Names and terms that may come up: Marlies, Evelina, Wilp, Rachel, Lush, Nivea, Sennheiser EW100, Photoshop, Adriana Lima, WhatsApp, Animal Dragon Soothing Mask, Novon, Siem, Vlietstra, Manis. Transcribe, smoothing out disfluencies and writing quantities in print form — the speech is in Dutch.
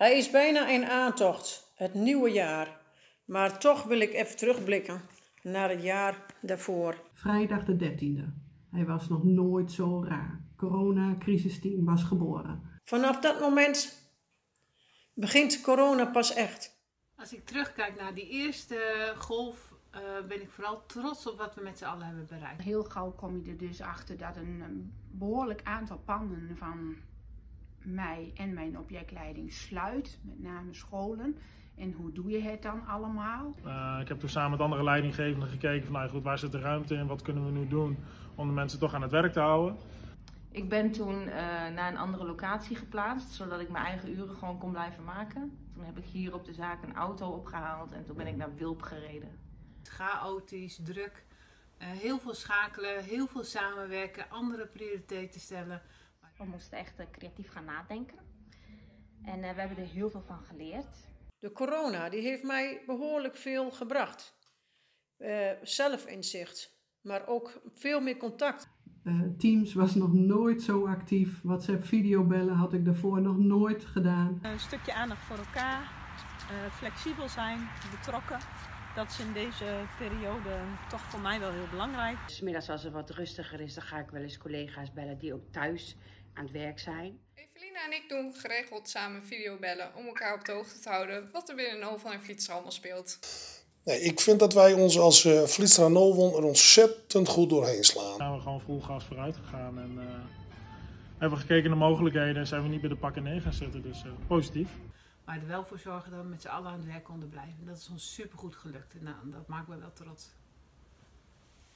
Hij is bijna in aantocht, het nieuwe jaar. Maar toch wil ik even terugblikken naar het jaar daarvoor. Vrijdag de 13e. Hij was nog nooit zo raar. Corona-crisisteam was geboren. Vanaf dat moment begint corona pas echt. Als ik terugkijk naar die eerste golf, ben ik vooral trots op wat we met z'n allen hebben bereikt. Heel gauw kom je er dus achter dat een behoorlijk aantal panden van mij en mijn objectleiding sluit, met name scholen. En hoe doe je het dan allemaal? Ik heb toen samen met andere leidinggevenden gekeken van, nou goed, waar zit de ruimte in, wat kunnen we nu doen om de mensen toch aan het werk te houden. Ik ben toen naar een andere locatie geplaatst, zodat ik mijn eigen uren gewoon kon blijven maken. Toen heb ik hier op de zaak een auto opgehaald en toen ben ik naar Wilp gereden. Chaotisch, druk, heel veel schakelen, heel veel samenwerken, andere prioriteiten stellen. We moesten echt creatief gaan nadenken en we hebben er heel veel van geleerd. De corona die heeft mij behoorlijk veel gebracht. Zelfinzicht, maar ook veel meer contact. Teams was nog nooit zo actief. WhatsApp videobellen had ik daarvoor nog nooit gedaan. Een stukje aandacht voor elkaar, flexibel zijn, betrokken. Dat is in deze periode toch voor mij wel heel belangrijk. 'S Middags als het wat rustiger is, dan ga ik wel eens collega's bellen die ook thuis aan het werk zijn. Evelina en ik doen geregeld samen videobellen om elkaar op de hoogte te houden wat er binnen Novon en Vlietstra allemaal speelt. Nee, ik vind dat wij ons als Vlietstra en Novon er ontzettend goed doorheen slaan. Daar zijn we gewoon vol gas vooruit gegaan en hebben we gekeken naar mogelijkheden en zijn we niet bij de pakken neer gaan zitten, dus positief. Maar er wel voor zorgen dat we met z'n allen aan het werk konden blijven. Dat is ons supergoed gelukt en dat maakt me wel trots.